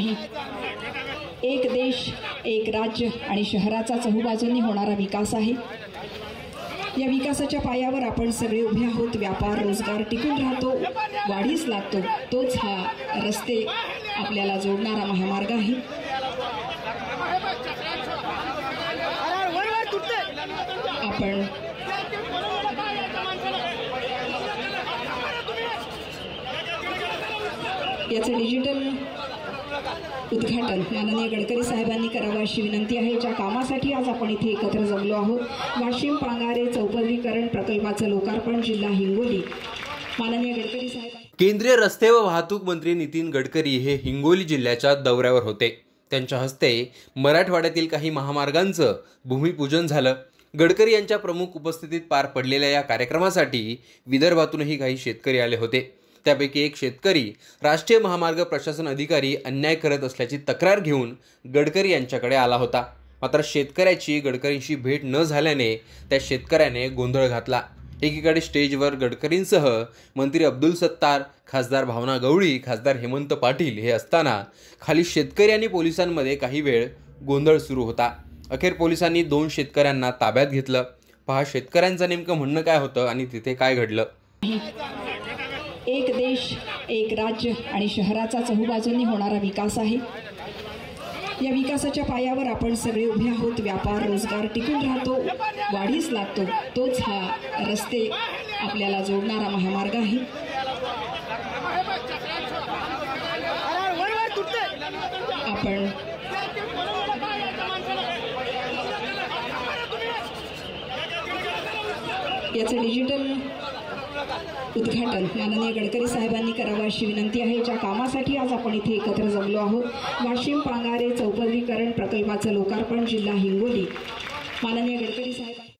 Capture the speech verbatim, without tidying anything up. एक देश एक राज्य आणि शहराचा चहूबाजूंनी होणारा विकास आहे। या विकासाच्या पायावर आपण सगळे उभे आहोत। व्यापार रोजगार टिकून राहतो, वाढीस लागतो, तोच हा रस्ते आपल्याला जोडणारा महामार्ग आहे। आपण याचे डिजिटल उद्घाटन माननीय गडकरी साहेबांनी करावा अशी विनंती आहे, ज्या कामासाठी आज आपण इथे एकत्र जमलो आहोत। वाशिम पांगारे चौपदरीकरण प्रकल्पाचं लोकार्पण, जिल्हा हिंगोली। माननीय गडकरी साहेब केंद्रीय रस्ते व वाहतूक मंत्री नितीन गडकरी हे हिंगोली जिल्ह्याच्या दौऱ्यावर होते। त्यांच्या हस्ते मराठवाड्यातील काही महामार्गांचं भूमिपूजन झालं। गडकरी यांच्या प्रमुख उपस्थितीत पार पडलेल्या या कार्यक्रमासाठी विदर्भातूनही काही शेतकरी आले होते। त्यापैकी एक शेतकरी राष्ट्रीय महामार्ग प्रशासन अधिकारी अन्याय करत असल्याची तक्रार घेऊन गडकरी यांच्याकडे आला होता। मात्र शेतकऱ्याची गडकरींशी भेट न झाल्याने त्या शेतकऱ्याने गोंधळ घातला। एकीकडे स्टेजवर गडकरींसह मंत्री अब्दुल सत्तार, खासदार भावना गवळी, खासदार हेमंत पाटील हे असताना खाली शेतकरी आणि पोलिसांमध्ये काही वेळ गोंधळ सुरू होता। अखेर पोलिसांनी दोन शेतकऱ्यांना ताब्यात घेतलं। पहा शेतकऱ्यांचं नेमकं म्हणणं काय होतं आणि तिथे काय घडलं। एक देश एक राज्य आणि शहराचा चहूबाजूंनी होणारा विकास आहे। या विकासाच्या पायावर आपण सगळे उभे आहोत। व्यापार रोजगार टिकून राहतो, वाढीस लागतो, तोच हा रस्ते आपल्याला जोडणारा महामार्ग आहे। आपण याचे डिजिटल उद्घाटन माननीय गडकरी साहेबांनी करावा अशी विनंती आहे, ज्या कामासाठी आज आपण इथे एकत्र जमलो आहोत। वाशिम पांगारे चौपदरीकरण प्रकल्पाचं लोकार्पण, जिल्हा हिंगोली। माननीय गडकरी साहेब